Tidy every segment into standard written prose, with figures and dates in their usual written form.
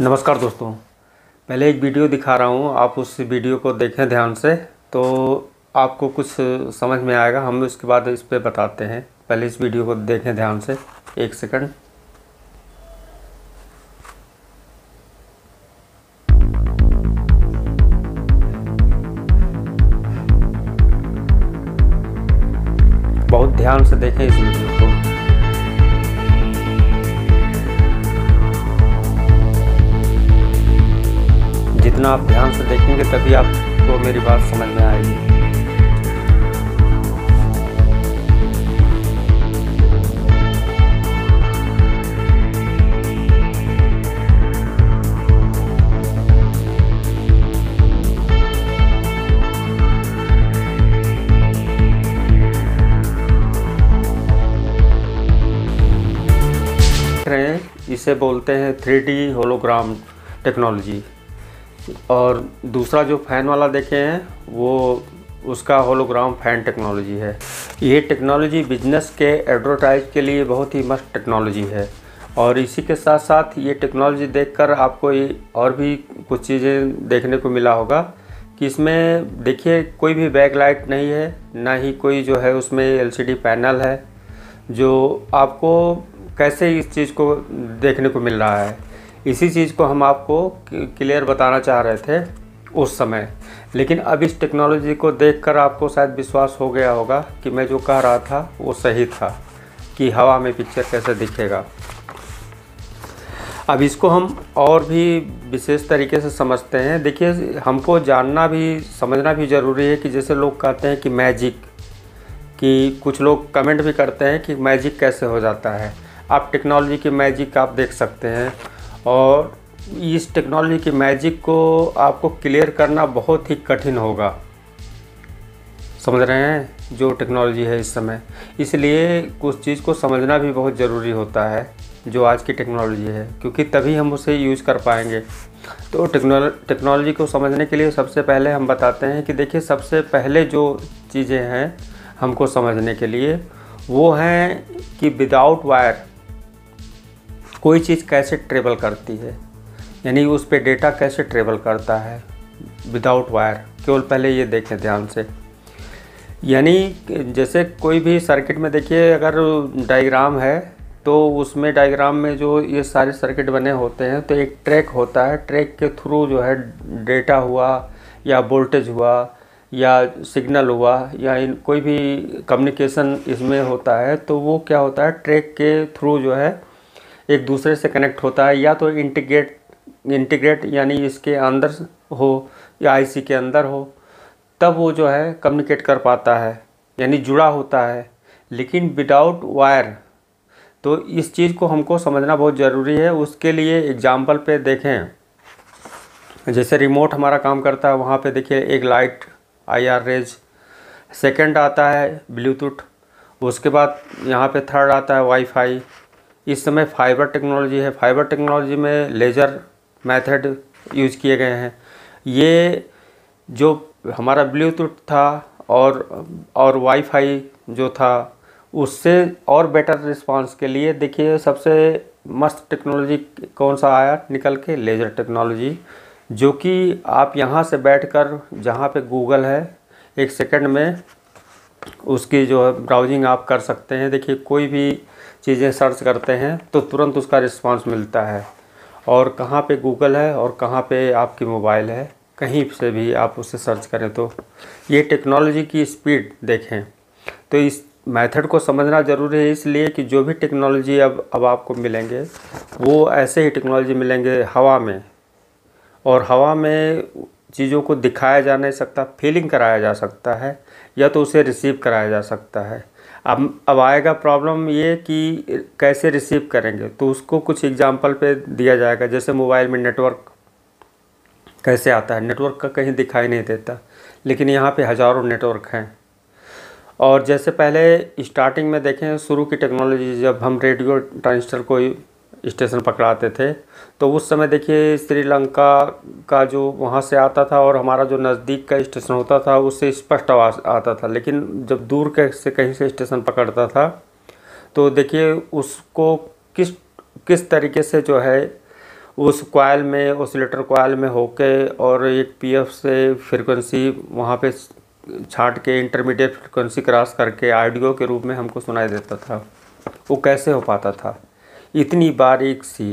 नमस्कार दोस्तों, पहले एक वीडियो दिखा रहा हूँ, आप उस वीडियो को देखें ध्यान से तो आपको कुछ समझ में आएगा। हम उसके बाद इस पे बताते हैं। पहले इस वीडियो को देखें ध्यान से, एक सेकंड। बहुत ध्यान से देखें इस वीडियो को। जितना आप ध्यान से देखेंगे तभी आपको मेरी बात समझ में आएगी। इसे बोलते हैं 3D होलोग्राम टेक्नोलॉजी। और दूसरा जो फैन वाला देखे हैं वो उसका होलोग्राम फैन टेक्नोलॉजी है। ये टेक्नोलॉजी बिजनेस के एडवर्टाइज के लिए बहुत ही मस्त टेक्नोलॉजी है। और इसी के साथ साथ ये टेक्नोलॉजी देखकर आपको और भी कुछ चीज़ें देखने को मिला होगा कि इसमें देखिए कोई भी बैकलाइट नहीं है, ना ही कोई जो है उसमें LCD पैनल है। जो आपको कैसे इस चीज़ को देखने को मिल रहा है, इसी चीज़ को हम आपको क्लियर बताना चाह रहे थे उस समय। लेकिन अब इस टेक्नोलॉजी को देखकर आपको शायद विश्वास हो गया होगा कि मैं जो कह रहा था वो सही था कि हवा में पिक्चर कैसे दिखेगा। अब इसको हम और भी विशेष तरीके से समझते हैं। देखिए, हमको जानना भी समझना भी ज़रूरी है कि जैसे लोग कहते हैं कि मैजिक, कि कुछ लोग कमेंट भी करते हैं कि मैजिक कैसे हो जाता है। आप टेक्नोलॉजी की मैजिक आप देख सकते हैं और इस टेक्नोलॉजी की मैजिक को आपको क्लियर करना बहुत ही कठिन होगा। समझ रहे हैं जो टेक्नोलॉजी है इस समय, इसलिए कुछ चीज़ को समझना भी बहुत ज़रूरी होता है जो आज की टेक्नोलॉजी है, क्योंकि तभी हम उसे यूज़ कर पाएंगे। तो टेक्नोलॉजी को समझने के लिए सबसे पहले हम बताते हैं कि देखिए सबसे पहले जो चीज़ें हैं हमको समझने के लिए वो हैं कि विदाउट वायर कोई चीज़ कैसे ट्रेवल करती है, यानी उस पर डेटा कैसे ट्रेवल करता है विदाउट वायर। केवल पहले ये देखें ध्यान से, यानी जैसे कोई भी सर्किट में देखिए अगर डायग्राम है तो उसमें डायग्राम में जो ये सारे सर्किट बने होते हैं तो एक ट्रैक होता है। ट्रैक के थ्रू जो है डेटा हुआ या वोल्टेज हुआ या सिग्नल हुआ या कोई भी कम्युनिकेशन इसमें होता है तो वो क्या होता है, ट्रैक के थ्रू जो है एक दूसरे से कनेक्ट होता है, या तो इंटीग्रेट यानी इसके अंदर हो या IC के अंदर हो तब वो जो है कम्युनिकेट कर पाता है, यानी जुड़ा होता है। लेकिन विदाउट वायर, तो इस चीज़ को हमको समझना बहुत ज़रूरी है। उसके लिए एग्जाम्पल पे देखें, जैसे रिमोट हमारा काम करता है, वहाँ पे देखिए एक लाइट IR रेज, सेकंड आता है ब्लूटूथ, उसके बाद यहाँ पे थर्ड आता है वाईफाई। इस समय फाइबर टेक्नोलॉजी है, फाइबर टेक्नोलॉजी में लेज़र मेथड यूज़ किए गए हैं। ये जो हमारा ब्लूटूथ था और वाईफाई जो था उससे और बेटर रिस्पांस के लिए देखिए सबसे मस्त टेक्नोलॉजी कौन सा आया निकल के, लेज़र टेक्नोलॉजी, जो कि आप यहाँ से बैठकर जहाँ पे गूगल है एक सेकंड में उसकी जो है ब्राउजिंग आप कर सकते हैं। देखिए कोई भी चीज़ें सर्च करते हैं तो तुरंत उसका रिस्पांस मिलता है, और कहाँ पे गूगल है और कहाँ पे आपकी मोबाइल है, कहीं से भी आप उसे सर्च करें। तो ये टेक्नोलॉजी की स्पीड देखें। तो इस मेथड को समझना ज़रूरी है, इसलिए कि जो भी टेक्नोलॉजी अब आपको मिलेंगे वो ऐसे ही टेक्नोलॉजी मिलेंगे हवा में। और हवा में चीज़ों को दिखाया जा नहीं सकता, फीलिंग कराया जा सकता है या तो उसे रिसीव कराया जा सकता है। अब आएगा प्रॉब्लम ये कि कैसे रिसीव करेंगे, तो उसको कुछ एग्जांपल पे दिया जाएगा। जैसे मोबाइल में नेटवर्क कैसे आता है, नेटवर्क का कहीं दिखाई नहीं देता, लेकिन यहाँ पे हज़ारों नेटवर्क हैं। और जैसे पहले स्टार्टिंग में देखें, शुरू की टेक्नोलॉजी जब हम रेडियो ट्रांजिस्टर को स्टेशन पकड़ाते थे तो उस समय देखिए श्रीलंका का जो वहाँ से आता था और हमारा जो नज़दीक का स्टेशन होता था उससे स्पष्ट आवाज़ आता था। लेकिन जब दूर से कहीं से स्टेशन पकड़ता था तो देखिए उसको किस तरीके से जो है उस कॉइल में ओसिलेटर कॉइल में होके और एक पीएफ से फ्रीक्वेंसी वहाँ पे छाँट के इंटरमीडिएट फ्रीक्वेंसी क्रॉस करके ऑडियो के रूप में हमको सुनाई देता था। वो कैसे हो पाता था? इतनी बारीक सी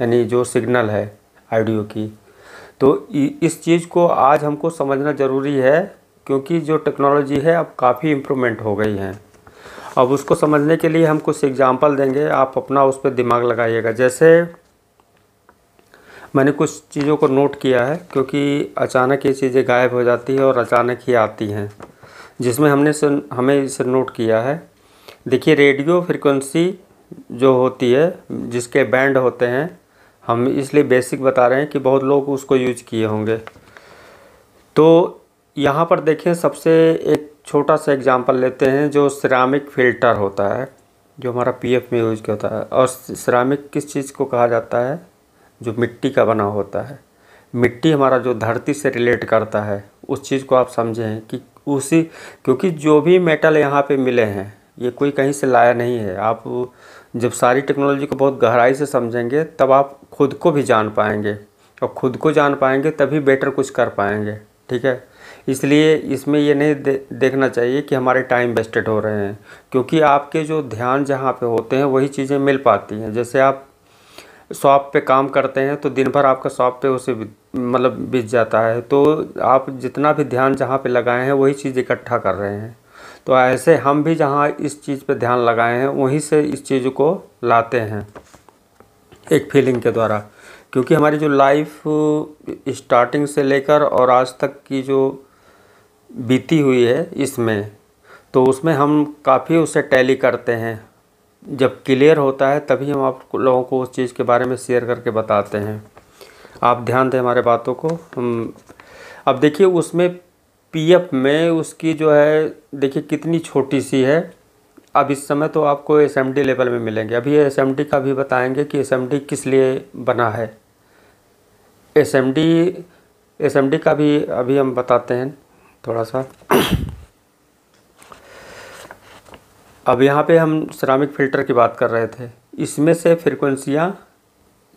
यानी जो सिग्नल है ऑडियो की। तो इस चीज़ को आज हमको समझना ज़रूरी है क्योंकि जो टेक्नोलॉजी है अब काफ़ी इम्प्रूवमेंट हो गई है। अब उसको समझने के लिए हम कुछ एग्जाम्पल देंगे, आप अपना उस पर दिमाग लगाइएगा। जैसे मैंने कुछ चीज़ों को नोट किया है क्योंकि अचानक ये चीज़ें गायब हो जाती है और अचानक ही आती हैं, जिसमें हमें इसे नोट किया है। देखिए, रेडियो फ्रिक्वेंसी जो होती है जिसके बैंड होते हैं, हम इसलिए बेसिक बता रहे हैं कि बहुत लोग उसको यूज किए होंगे। तो यहाँ पर देखें, सबसे एक छोटा सा एग्जाम्पल लेते हैं जो सिरामिक फ़िल्टर होता है जो हमारा पीएफ में यूज होता है। और सिरामिक किस चीज़ को कहा जाता है? जो मिट्टी का बना होता है। मिट्टी हमारा जो धरती से रिलेट करता है, उस चीज़ को आप समझें कि उसी, क्योंकि जो भी मेटल यहाँ पे मिले हैं ये कोई कहीं से लाया नहीं है। आप जब सारी टेक्नोलॉजी को बहुत गहराई से समझेंगे तब आप खुद को भी जान पाएंगे, और खुद को जान पाएंगे तभी बेटर कुछ कर पाएंगे। ठीक है, इसलिए इसमें ये नहीं देखना चाहिए कि हमारे टाइम वेस्टेड हो रहे हैं, क्योंकि आपके जो ध्यान जहाँ पे होते हैं वही चीज़ें मिल पाती हैं। जैसे आप शॉप पे काम करते हैं तो दिन भर आपका शॉप पे उसे मतलब बीत जाता है, तो आप जितना भी ध्यान जहाँ पे लगाए हैं वही चीज़ इकट्ठा कर रहे हैं। तो ऐसे हम भी जहाँ इस चीज़ पे ध्यान लगाए हैं वहीं से इस चीज़ को लाते हैं एक फीलिंग के द्वारा, क्योंकि हमारी जो लाइफ स्टार्टिंग से लेकर और आज तक की जो बीती हुई है इसमें, तो उसमें हम काफ़ी उसे टैली करते हैं। जब क्लियर होता है तभी हम आप लोगों को उस चीज़ के बारे में शेयर करके बताते हैं। आप ध्यान दें हमारे बातों को। अब देखिए, उसमें पीएफ में उसकी जो है, देखिए कितनी छोटी सी है। अब इस समय तो आपको एसएमडी लेवल में मिलेंगे। अभी एसएमडी का भी बताएंगे कि एसएमडी किस लिए बना है। एसएमडी का भी अभी हम बताते हैं थोड़ा सा। अब यहाँ पे हम सिरामिक फ़िल्टर की बात कर रहे थे। इसमें से फ्रीक्वेंसियाँ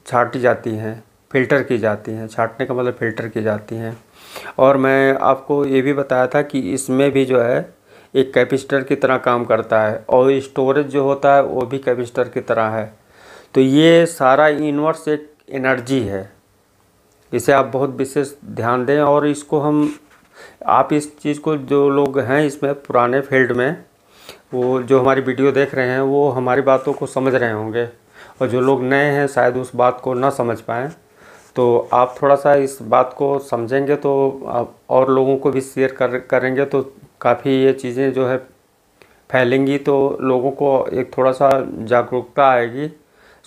छाँटी जाती हैं, फ़िल्टर की जाती हैं। छाँटने का मतलब फ़िल्टर की जाती हैं। और मैं आपको ये भी बताया था कि इसमें भी जो है एक कैपेसिटर की तरह काम करता है, और स्टोरेज जो होता है वो भी कैपेसिटर की तरह है। तो ये सारा यूनिवर्स एक एनर्जी है, इसे आप बहुत विशेष ध्यान दें। और इसको हम, आप इस चीज़ को, जो लोग हैं इसमें पुराने फील्ड में, वो जो हमारी वीडियो देख रहे हैं वो हमारी बातों को समझ रहे होंगे, और जो लोग नए हैं शायद उस बात को ना समझ पाएँ। तो आप थोड़ा सा इस बात को समझेंगे तो आप और लोगों को भी शेयर करेंगे तो काफ़ी ये चीज़ें जो है फैलेंगी, तो लोगों को एक थोड़ा सा जागरूकता आएगी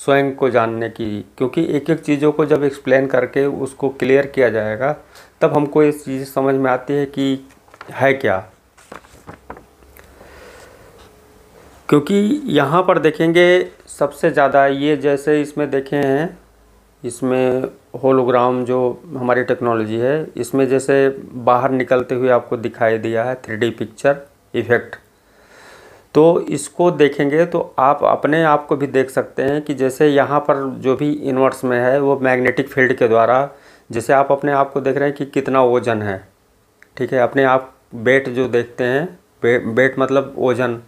स्वयं को जानने की। क्योंकि एक एक चीज़ों को जब एक्सप्लेन करके उसको क्लियर किया जाएगा तब हमको ये चीज़ समझ में आती है कि है क्या। क्योंकि यहाँ पर देखेंगे सबसे ज़्यादा ये, जैसे इसमें देखे हैं, इसमें होलोग्राम जो हमारी टेक्नोलॉजी है, इसमें जैसे बाहर निकलते हुए आपको दिखाई दिया है 3D पिक्चर इफ़ेक्ट। तो इसको देखेंगे तो आप अपने आप को भी देख सकते हैं कि जैसे यहाँ पर जो भी इनवर्स में है वो मैग्नेटिक फील्ड के द्वारा, जैसे आप अपने आप को देख रहे हैं कि कितना वजन है। ठीक है, अपने आप वेट जो देखते हैं, वेट मतलब वजन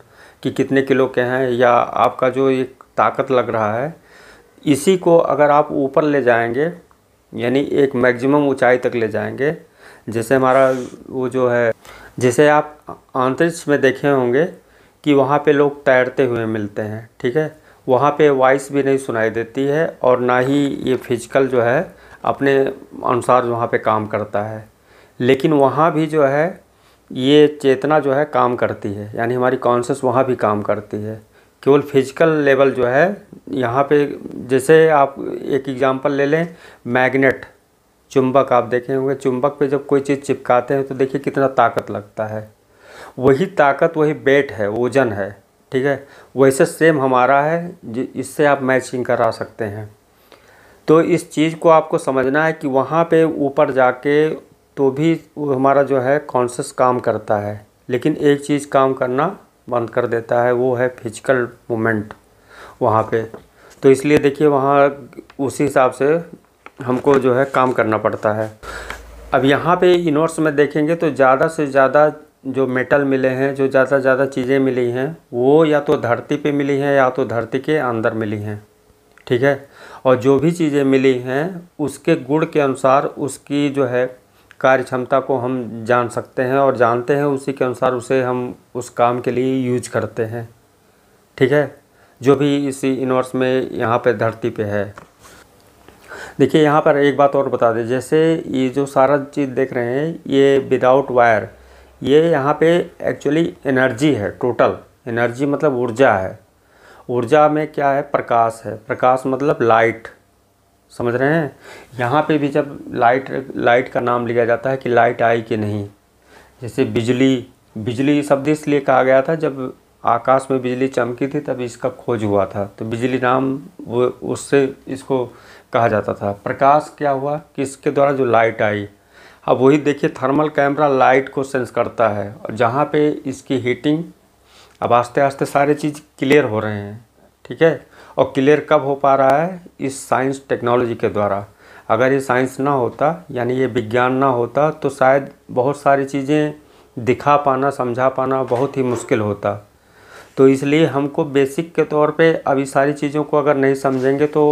कि कितने किलो के हैं, या आपका जो एक ताकत लग रहा है, इसी को अगर आप ऊपर ले जाएंगे यानी एक मैक्सिमम ऊंचाई तक ले जाएंगे, जैसे हमारा वो जो है, जैसे आप अंतरिक्ष में देखे होंगे कि वहाँ पे लोग तैरते हुए मिलते हैं। ठीक है, वहाँ पे वॉइस भी नहीं सुनाई देती है और ना ही ये फिजिकल जो है अपने अनुसार वहाँ पे काम करता है, लेकिन वहाँ भी जो है ये चेतना जो है काम करती है, यानी हमारी कॉन्शियस वहाँ भी काम करती है। केवल फिजिकल लेवल जो है यहाँ पे, जैसे आप एक एग्जांपल ले लें, मैग्नेट चुंबक आप देखे होंगे, चुंबक पे जब कोई चीज़ चिपकाते हैं तो देखिए कितना ताकत लगता है। वही ताकत, वही वेट है, वजन है। ठीक है, वैसे सेम हमारा है, इससे आप मैचिंग करा सकते हैं। तो इस चीज़ को आपको समझना है कि वहाँ पे ऊपर जाके तो भी हमारा जो है कॉन्शियस काम करता है, लेकिन एक चीज़ काम करना बंद कर देता है, वो है फिजिकल मूवमेंट वहाँ पे। तो इसलिए देखिए वहाँ उसी हिसाब से हमको जो है काम करना पड़ता है। अब यहाँ पे इनोर्स में देखेंगे तो ज़्यादा से ज़्यादा जो मेटल मिले हैं, जो ज़्यादा से ज़्यादा चीज़ें मिली हैं, वो या तो धरती पे मिली हैं या तो धरती के अंदर मिली हैं, ठीक है। और जो भी चीज़ें मिली हैं उसके गुण के अनुसार उसकी जो है कार्य क्षमता को हम जान सकते हैं और जानते हैं, उसी के अनुसार उसे हम उस काम के लिए यूज करते हैं, ठीक है। जो भी इसी यूनिवर्स में यहाँ पे धरती पे है। देखिए यहाँ पर एक बात और बता दें, जैसे ये जो सारा चीज़ देख रहे हैं ये विदाउट वायर, ये यहाँ पे एक्चुअली एनर्जी है, टोटल एनर्जी मतलब ऊर्जा है। ऊर्जा में क्या है, प्रकाश है, प्रकाश मतलब लाइट, समझ रहे हैं। यहाँ पे भी जब लाइट का नाम लिया जाता है कि लाइट आई कि नहीं, जैसे बिजली शब्द इसलिए कहा गया था, जब आकाश में बिजली चमकी थी तब इसका खोज हुआ था, तो बिजली नाम वो उससे इसको कहा जाता था। प्रकाश क्या हुआ कि इसके द्वारा जो लाइट आई। अब वही देखिए थर्मल कैमरा लाइट को सेंस करता है और जहाँ पे इसकी हीटिंग। अब आस्ते आस्ते सारे चीज़ क्लियर हो रहे हैं, ठीक है। और क्लियर कब हो पा रहा है, इस साइंस टेक्नोलॉजी के द्वारा। अगर ये साइंस ना होता यानी ये विज्ञान ना होता तो शायद बहुत सारी चीज़ें दिखा पाना, समझा पाना बहुत ही मुश्किल होता। तो इसलिए हमको बेसिक के तौर पे अभी सारी चीज़ों को अगर नहीं समझेंगे तो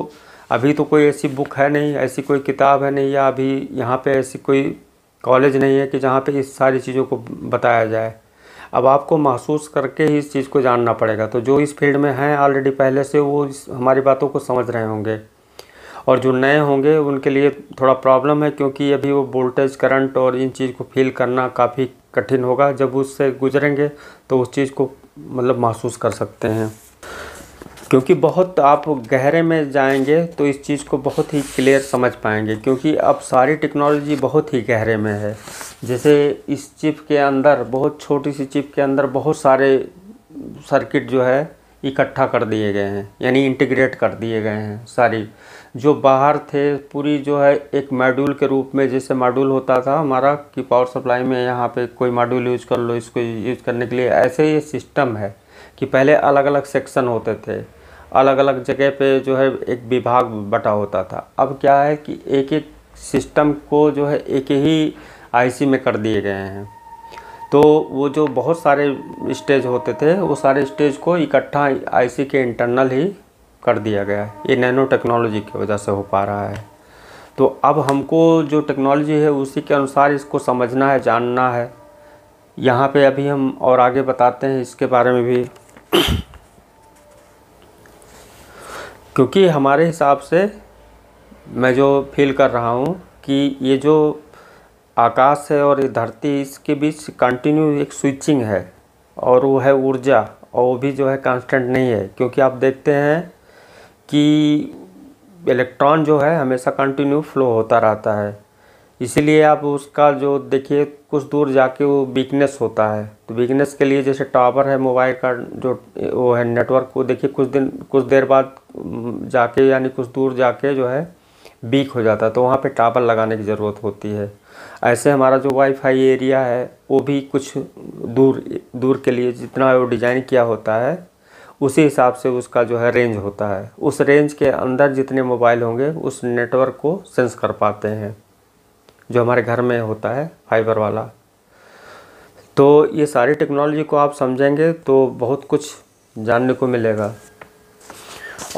अभी तो कोई ऐसी बुक है नहीं, ऐसी कोई किताब है नहीं, या अभी यहाँ पे ऐसी कोई कॉलेज नहीं है कि जहाँ पे इस सारी चीज़ों को बताया जाए। अब आपको महसूस करके ही इस चीज़ को जानना पड़ेगा। तो जो इस फील्ड में हैं ऑलरेडी पहले से, वो हमारी बातों को समझ रहे होंगे, और जो नए होंगे उनके लिए थोड़ा प्रॉब्लम है, क्योंकि अभी वो वोल्टेज, करंट और इन चीज़ को फील करना काफ़ी कठिन होगा। जब उससे गुजरेंगे तो उस चीज़ को मतलब महसूस कर सकते हैं, क्योंकि बहुत आप गहरे में जाएंगे तो इस चीज़ को बहुत ही क्लियर समझ पाएंगे, क्योंकि अब सारी टेक्नोलॉजी बहुत ही गहरे में है। जैसे इस चिप के अंदर, बहुत छोटी सी चिप के अंदर बहुत सारे सर्किट जो है इकट्ठा कर दिए गए हैं, यानी इंटीग्रेट कर दिए गए हैं। सारी जो बाहर थे पूरी जो है एक मॉड्यूल के रूप में, जैसे मॉड्यूल होता था हमारा कि पावर सप्लाई में यहाँ पे कोई मॉड्यूल यूज़ कर लो इसको यूज़ करने के लिए, ऐसे ये सिस्टम है कि पहले अलग अलग सेक्शन होते थे, अलग अलग जगह पे जो है एक विभाग बटा होता था। अब क्या है कि एक एक सिस्टम को जो है एक ही आईसी में कर दिए गए हैं। तो वो जो बहुत सारे स्टेज होते थे वो सारे स्टेज को इकट्ठा आईसी के इंटरनल ही कर दिया गया है। ये नैनो टेक्नोलॉजी की वजह से हो पा रहा है। तो अब हमको जो टेक्नोलॉजी है उसी के अनुसार इसको समझना है, जानना है। यहाँ पे अभी हम और आगे बताते हैं इसके बारे में भी, क्योंकि हमारे हिसाब से मैं जो फील कर रहा हूँ कि ये जो आकाश है और ये धरती, इसके बीच कंटिन्यू एक स्विचिंग है, और वो है ऊर्जा, और वो भी जो है कांस्टेंट नहीं है, क्योंकि आप देखते हैं कि इलेक्ट्रॉन जो है हमेशा कंटिन्यू फ्लो होता रहता है। इसीलिए आप उसका जो देखिए कुछ दूर जाके वो वीकनेस होता है। तो वीकनेस के लिए जैसे टावर है मोबाइल का जो वो है नेटवर्क, वो देखिए कुछ देर बाद जाके यानी कुछ दूर जाके जो है वीक हो जाता है, तो वहाँ पे टावर लगाने की ज़रूरत होती है। ऐसे हमारा जो वाईफाई एरिया है वो भी कुछ दूर के लिए जितना वो डिज़ाइन किया होता है उसी हिसाब से उसका जो है रेंज होता है। उस रेंज के अंदर जितने मोबाइल होंगे उस नेटवर्क को सेंस कर पाते हैं, जो हमारे घर में होता है फाइबर वाला। तो ये सारी टेक्नोलॉजी को आप समझेंगे तो बहुत कुछ जानने को मिलेगा।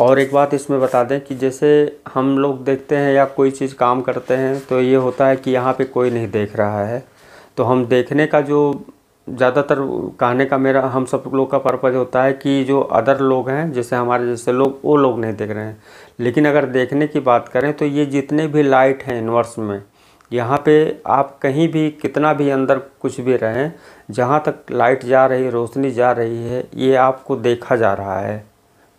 और एक बात इसमें बता दें कि जैसे हम लोग देखते हैं या कोई चीज़ काम करते हैं तो ये होता है कि यहाँ पे कोई नहीं देख रहा है, तो हम देखने का जो ज़्यादातर कहने का मेरा हम सब लोग का पर्पज़ होता है कि जो अदर लोग हैं जैसे हमारे जैसे लोग, वो लोग नहीं देख रहे हैं। लेकिन अगर देखने की बात करें तो ये जितने भी लाइट हैं यूनिवर्स में, यहाँ पे आप कहीं भी कितना भी अंदर कुछ भी रहें, जहाँ तक लाइट जा रही है, रोशनी जा रही है, ये आपको देखा जा रहा है,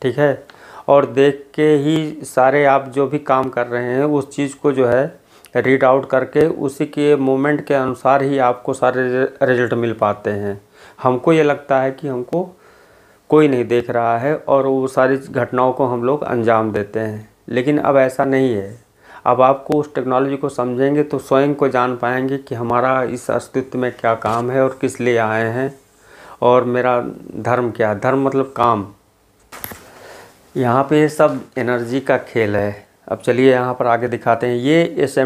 ठीक है। और देख के ही सारे आप जो भी काम कर रहे हैं उस चीज़ को जो है रीड आउट करके उसी के मोमेंट के अनुसार ही आपको सारे रिजल्ट मिल पाते हैं। हमको ये लगता है कि हमको कोई नहीं देख रहा है और वो सारी घटनाओं को हम लोग अंजाम देते हैं, लेकिन अब ऐसा नहीं है। अब आपको उस टेक्नोलॉजी को समझेंगे तो स्वयं को जान पाएंगे कि हमारा इस अस्तित्व में क्या काम है और किस लिए आए हैं, और मेरा धर्म क्या है। धर्म मतलब काम। यहाँ पे सब एनर्जी का खेल है। अब चलिए यहाँ पर आगे दिखाते हैं। ये एस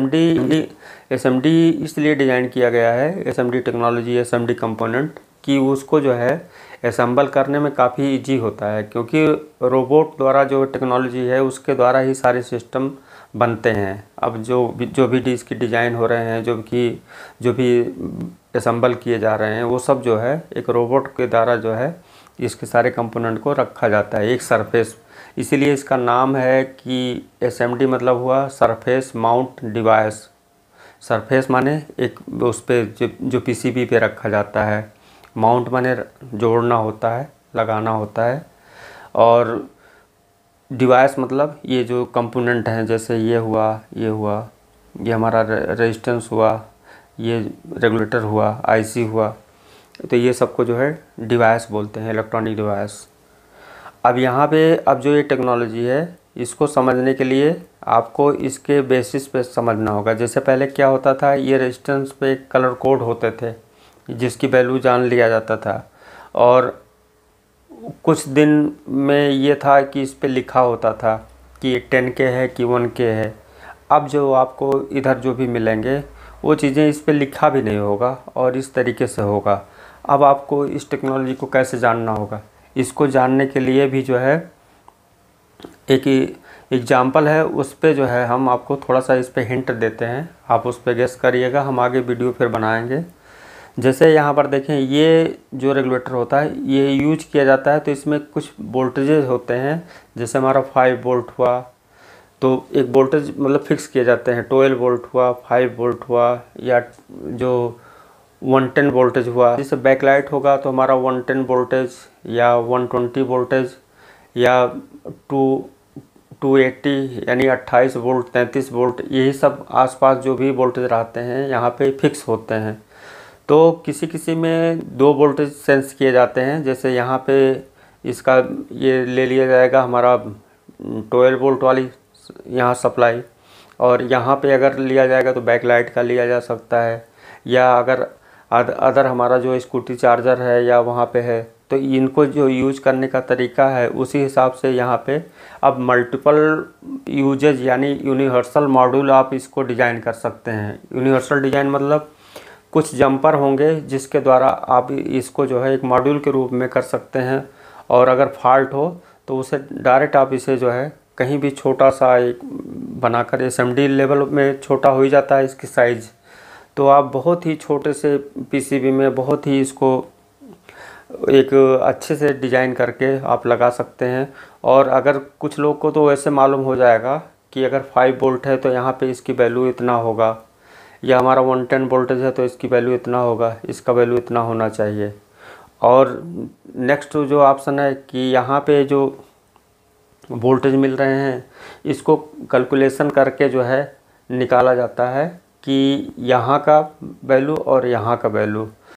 एम डी इसलिए डिज़ाइन किया गया है, SMD टेक्नोलॉजी, SMD कंपोनेंट, कि उसको जो है असेंबल करने में काफ़ी इजी होता है, क्योंकि रोबोट द्वारा जो टेक्नोलॉजी है उसके द्वारा ही सारे सिस्टम बनते हैं। अब जो भी इसकी डिज़ाइन हो रहे हैं, जो भी असेंबल किए जा रहे हैं, वो सब जो है एक रोबोट के द्वारा जो है इसके सारे कंपोनेंट को रखा जाता है एक सरफेस। इसीलिए इसका नाम है कि SMD मतलब हुआ सरफेस माउंट डिवाइस। सरफेस माने एक उस पर जो PCB पे रखा जाता है, माउंट माने जोड़ना होता है, लगाना होता है, और डिवाइस मतलब ये जो कंपोनेंट हैं, जैसे ये हुआ, ये हमारा रेजिस्टेंस हुआ, ये रेगुलेटर हुआ, IC हुआ, तो ये सबको जो है डिवाइस बोलते हैं, इलेक्ट्रॉनिक डिवाइस। अब यहाँ पे अब जो ये टेक्नोलॉजी है इसको समझने के लिए आपको इसके बेसिस पे समझना होगा। जैसे पहले क्या होता था, ये रेजिस्टेंस पे कलर कोड होते थे जिसकी वैल्यू जान लिया जाता था, और कुछ दिन में ये था कि इस पे लिखा होता था कि 10K है कि 1K है। अब जो आपको इधर जो भी मिलेंगे वो चीज़ें इस पे लिखा भी नहीं होगा और इस तरीके से होगा। अब आपको इस टेक्नोलॉजी को कैसे जानना होगा, इसको जानने के लिए भी जो है एक एग्जाम्पल है, उस पे जो है हम आपको थोड़ा सा इस पे हिंट देते हैं, आप उस पे गेस करिएगा, हम आगे वीडियो फिर बनाएंगे। जैसे यहाँ पर देखें, ये जो रेगुलेटर होता है ये यूज किया जाता है, तो इसमें कुछ वोल्टेजेस होते हैं, जैसे हमारा 5 वोल्ट हुआ तो एक वोल्टेज मतलब फिक्स किए जाते हैं, 12 वोल्ट हुआ, 5 वोल्ट हुआ, या जो 110 वोल्टेज हुआ। जैसे बैकलाइट होगा तो हमारा 110 वोल्टेज या 120 वोल्टेज या 280 यानी 28 वोल्ट, 33 वोल्ट, यही सब आसपास जो भी वोल्टेज रहते हैं यहाँ पे फिक्स होते हैं। तो किसी किसी में 2 वोल्टेज सेंस किए जाते हैं, जैसे यहाँ पे इसका ये ले लिया जाएगा हमारा 12 वोल्ट वाली यहाँ सप्लाई, और यहाँ पे अगर लिया जाएगा तो बैकलाइट का लिया जा सकता है, या अगर अदर हमारा जो स्कूटी चार्जर है या वहाँ पे है, तो इनको जो यूज करने का तरीका है उसी हिसाब से यहाँ पे अब मल्टीपल यूजेज यानी यूनिवर्सल मॉड्यूल आप इसको डिज़ाइन कर सकते हैं। यूनिवर्सल डिज़ाइन मतलब कुछ जंपर होंगे जिसके द्वारा आप इसको जो है एक मॉड्यूल के रूप में कर सकते हैं, और अगर फॉल्ट हो तो उसे डायरेक्ट आप इसे जो है कहीं भी छोटा सा एक बनाकर, SMD लेवल में छोटा हो ही जाता है इसकी साइज़, तो आप बहुत ही छोटे से PCB में बहुत ही इसको एक अच्छे से डिज़ाइन करके आप लगा सकते हैं। और अगर कुछ लोग को तो ऐसे मालूम हो जाएगा कि अगर 5 वोल्ट है तो यहाँ पे इसकी वैल्यू इतना होगा, या हमारा 110 वोल्टेज है तो इसकी वैल्यू इतना होगा, इसका वैल्यू इतना होना चाहिए। और नेक्स्ट जो ऑप्शन है कि यहाँ पे जो वोल्टेज मिल रहे हैं इसको कैलकुलेशन करके जो है निकाला जाता है कि यहाँ का वैल्यू और यहाँ का वैल्यू,